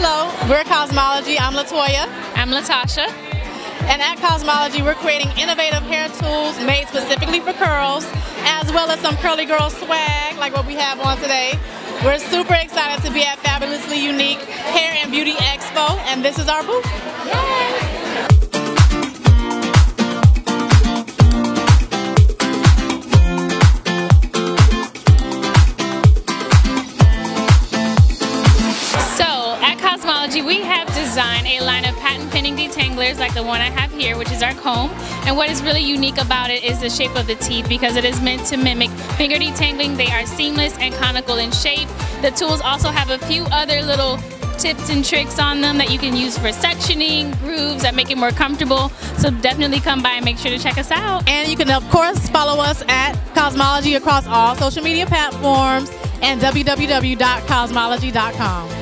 Hello, we're Kazmaleje. I'm Latoya. I'm Latasha. And at Kazmaleje, we're creating innovative hair tools made specifically for curls, as well as some curly girl swag like what we have on today. We're super excited to be at Fabulously Unique Hair and Beauty Expo, and this is our booth. Yay! We have designed a line of patent pending detanglers like the one I have here, which is our comb. And what is really unique about it is the shape of the teeth, because it is meant to mimic finger detangling. They are seamless and conical in shape. The tools also have a few other little tips and tricks on them that you can use for sectioning, grooves that make it more comfortable. So definitely come by and make sure to check us out. And you can of course follow us at Kazmaleje across all social media platforms and www.kazmaleje.com.